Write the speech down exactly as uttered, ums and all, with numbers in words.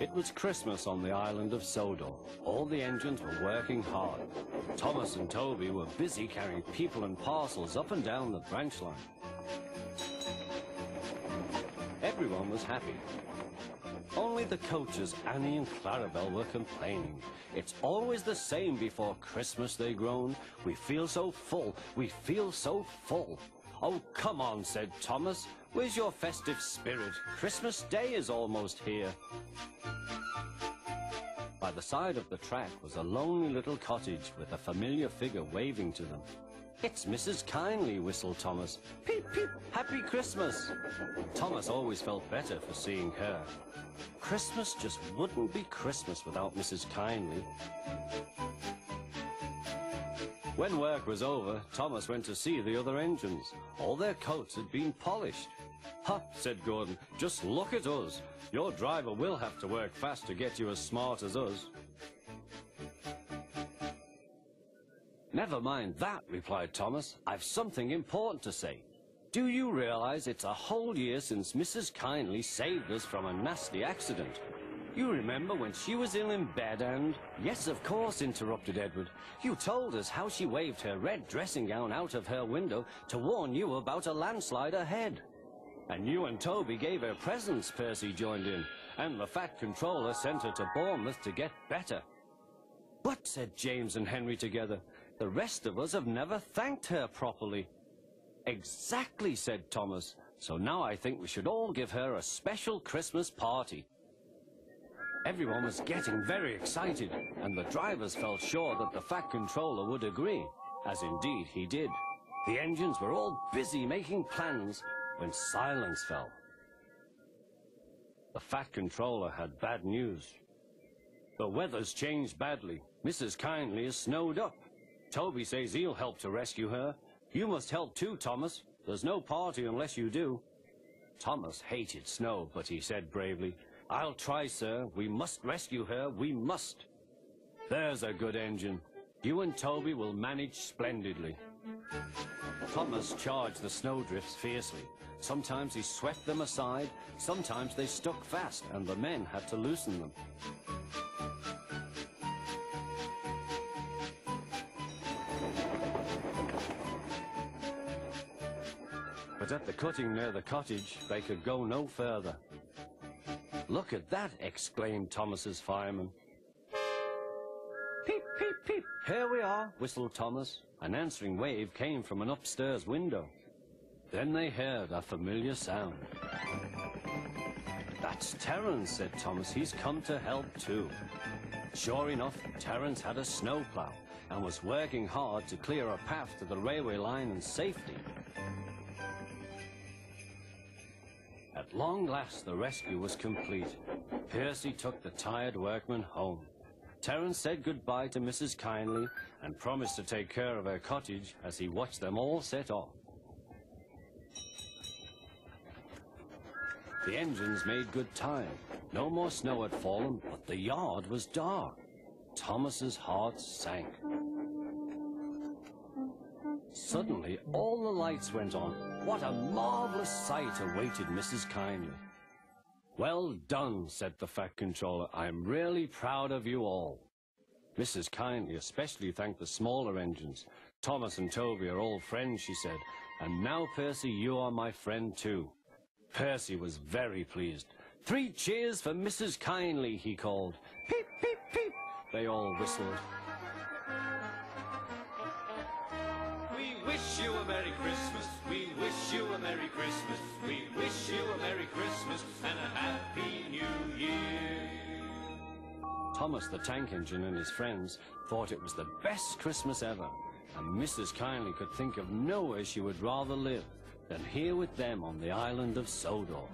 It was Christmas on the island of Sodor. All the engines were working hard. Thomas and Toby were busy carrying people and parcels up and down the branch line. Everyone was happy. Only the coaches, Annie and Clarabel, were complaining. It's always the same before Christmas, they groaned. We feel so full, we feel so full. Oh, come on, said Thomas. Where's your festive spirit? Christmas Day is almost here. By the side of the track was a lonely little cottage with a familiar figure waving to them. It's Missus Kindley, whistled Thomas. Peep, peep, happy Christmas. Thomas always felt better for seeing her. Christmas just wouldn't be Christmas without Missus Kindley. When work was over, Thomas went to see the other engines. All their coats had been polished. Ha, said Gordon, just look at us. Your driver will have to work fast to get you as smart as us. Never mind that, replied Thomas. I've something important to say. Do you realize it's a whole year since Missus Kindley saved us from a nasty accident? You remember when she was ill in bed and... Yes, of course, interrupted Edward. You told us how she waved her red dressing gown out of her window to warn you about a landslide ahead. And you and Toby gave her presents, Percy joined in. And the Fat Controller sent her to Bournemouth to get better. But, said James and Henry together, the rest of us have never thanked her properly. Exactly, said Thomas. So now I think we should all give her a special Christmas party. Everyone was getting very excited, and the drivers felt sure that the Fat Controller would agree, as indeed he did. The engines were all busy making plans when silence fell. The Fat Controller had bad news. The weather's changed badly. Missus Kindley is snowed up. Toby says he'll help to rescue her. You must help too, Thomas. There's no party unless you do. Thomas hated snow, but he said bravely, I'll try, sir. We must rescue her. We must. There's a good engine. You and Toby will manage splendidly. Thomas charged the snowdrifts fiercely. Sometimes he swept them aside. Sometimes they stuck fast, and the men had to loosen them. But at the cutting near the cottage, they could go no further. Look at that, exclaimed Thomas's fireman. Peep, peep, peep, here we are, whistled Thomas. An answering wave came from an upstairs window. Then they heard a familiar sound. That's Terence, said Thomas. He's come to help too. Sure enough, Terence had a snowplow and was working hard to clear a path to the railway line in safety. At long last, the rescue was complete. Percy took the tired workman home. Terence said goodbye to Missus Kindley and promised to take care of her cottage as he watched them all set off. The engines made good time. No more snow had fallen, but the yard was dark. Thomas's heart sank. Suddenly, all the lights went on. What a marvellous sight awaited Missus Kindley. Well done, said the Fat Controller. I'm really proud of you all. Missus Kindley especially thanked the smaller engines. Thomas and Toby are old friends, she said. And now, Percy, you are my friend too. Percy was very pleased. Three cheers for Missus Kindley, he called. Peep, peep, peep, they all whistled. We wish you a Merry Christmas, we wish you a Merry Christmas, we wish you a Merry Christmas and a Happy New Year. Thomas the Tank Engine and his friends thought it was the best Christmas ever, and Missus Kindley could think of nowhere she would rather live than here with them on the island of Sodor.